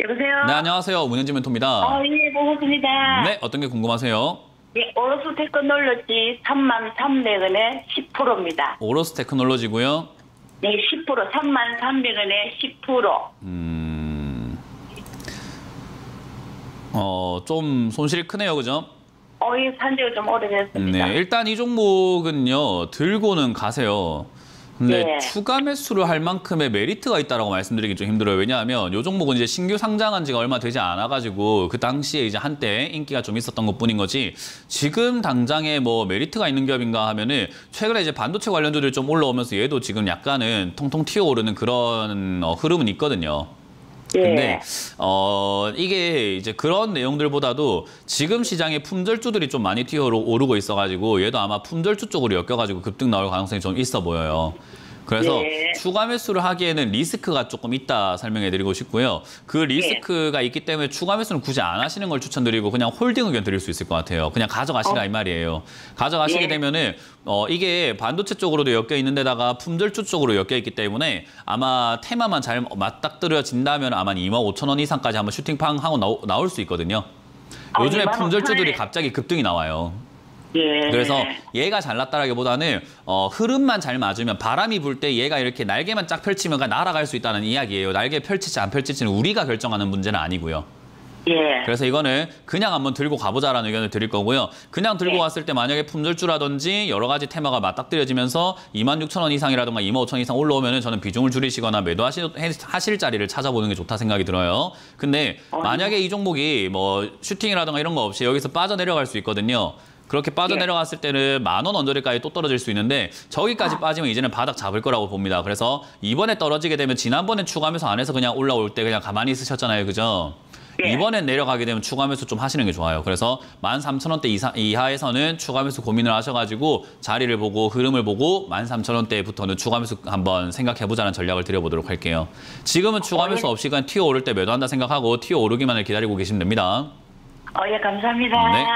여보세요? 네, 안녕하세요. 문현진 멘토입니다. 예, 반갑습니다. 네, 어떤 게 궁금하세요? 네, 오로스 테크놀로지 33,000원에 10%입니다. 오로스 테크놀로지고요? 네, 10%, 33,000원에 10%. 좀 손실이 크네요, 그죠? 예, 산지가 좀 오래됐습니다. 네, 일단 이 종목은요, 들고는 가세요. 근데 네. 추가 매수를 할 만큼의 메리트가 있다라고 말씀드리긴 좀 힘들어요. 왜냐하면 이 종목은 이제 신규 상장한 지가 얼마 되지 않아가지고 그 당시에 이제 한때 인기가 좀 있었던 것뿐인 거지. 지금 당장에 뭐 메리트가 있는 기업인가 하면은 최근에 이제 반도체 관련주들이 좀 올라오면서 얘도 지금 약간은 통통 튀어오르는 그런 흐름은 있거든요. 근데 이게 이제 그런 내용들보다도 지금 시장에 품절주들이 좀 많이 튀어오르고 있어가지고 얘도 아마 품절주 쪽으로 엮여가지고 급등 나올 가능성이 좀 있어 보여요. 그래서 추가 매수를 하기에는 리스크가 조금 있다 설명해드리고 싶고요. 그 리스크가 있기 때문에 추가 매수는 굳이 안 하시는 걸 추천드리고 그냥 홀딩 의견 드릴 수 있을 것 같아요. 그냥 가져가시라 이 말이에요. 가져가시게 되면은 이게 반도체 쪽으로도 엮여 있는 데다가 품절주 쪽으로 엮여 있기 때문에 아마 테마만 잘 맞닥뜨려진다면 아마 25,000원 이상까지 한번 슈팅팡하고 나올 수 있거든요. 요즘에 품절주들이 갑자기 급등이 나와요. 예. 그래서 얘가 잘났다라기보다는 흐름만 잘 맞으면 바람이 불 때 얘가 이렇게 날개만 쫙 펼치면 날아갈 수 있다는 이야기예요. 날개 펼칠지 안 펼칠지는 우리가 결정하는 문제는 아니고요. 예. 그래서 이거는 그냥 한번 들고 가보자라는 의견을 드릴 거고요. 그냥 들고 왔을 때 만약에 품절주라든지 여러 가지 테마가 맞닥뜨려지면서 26,000원 이상이라든가 25,000원 이상 올라오면은 저는 비중을 줄이시거나 매도하실 자리를 찾아보는 게 좋다 생각이 들어요. 근데 만약에 이 종목이 뭐 슈팅이라든가 이런 거 없이 여기서 빠져내려갈 수 있거든요. 그렇게 빠져내려갔을 때는 10,000원 언저리까지 또 떨어질 수 있는데 저기까지 빠지면 이제는 바닥 잡을 거라고 봅니다. 그래서 이번에 떨어지게 되면 지난번에 추가하면서 안에서 그냥 올라올 때 그냥 가만히 있으셨잖아요. 그죠? 이번엔 내려가게 되면 추가 매수 좀 하시는 게 좋아요. 그래서 13,000원대 이하에서는 추가 매수 고민을 하셔가지고 자리를 보고 흐름을 보고 13,000원대부터는 추가 매수 한번 생각해보자는 전략을 드려보도록 할게요. 지금은 추가 매수 없이 그냥 튀어오를 때 매도한다 생각하고 튀어오르기만을 기다리고 계시면 됩니다. 예, 감사합니다. 네.